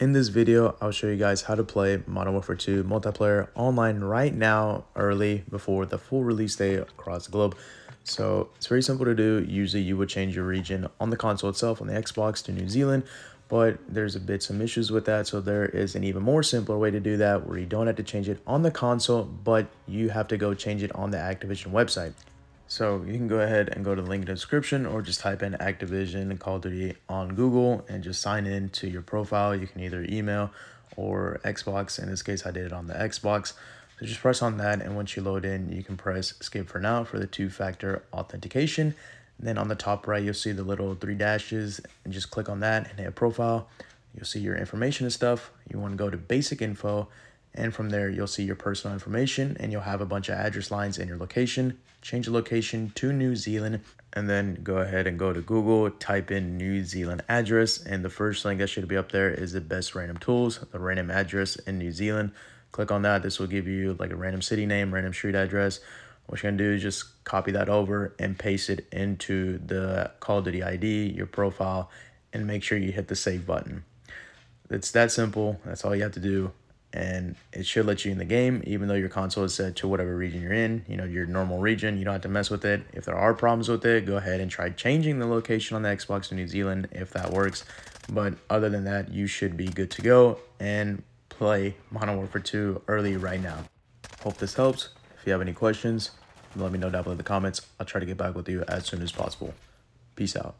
In this video, I'll show you guys how to play Modern Warfare 2 multiplayer online right now, early before the full release day across the globe. So it's very simple to do. Usually you would change your region on the console itself, on the Xbox, to New Zealand, but there's some issues with that. So there is an even more simpler way to do that where you don't have to change it on the console, but you have to go change it on the Activision website. So you can go ahead and go to the link in the description or just type in Activision Call of Duty on Google and just sign in to your profile. You can either email or Xbox. In this case, I did it on the Xbox. So just press on that, and once you load in, you can press skip for now for the two-factor authentication. And then on the top right, you'll see the little three dashes, and just click on that and hit profile. You'll see your information and stuff. You want to go to basic info. And from there, you'll see your personal information, and you'll have a bunch of address lines and your location. Change the location to New Zealand, and then go ahead and go to Google, type in New Zealand address. And the first thing that should be up there is the best random tools, the random address in New Zealand. Click on that. This will give you like a random city name, random street address. What you're going to do is just copy that over and paste it into the Call of Duty ID, your profile, and make sure you hit the save button. It's that simple. That's all you have to do. And it should let you in the game, even though your console is set to whatever region you're in, you know, your normal region. You don't have to mess with it. If there are problems with it, go ahead and try changing the location on the Xbox to New Zealand if that works. But other than that, you should be good to go and play Modern Warfare 2 early right now. Hope this helps. If you have any questions, let me know down below in the comments. I'll try to get back with you as soon as possible. Peace out.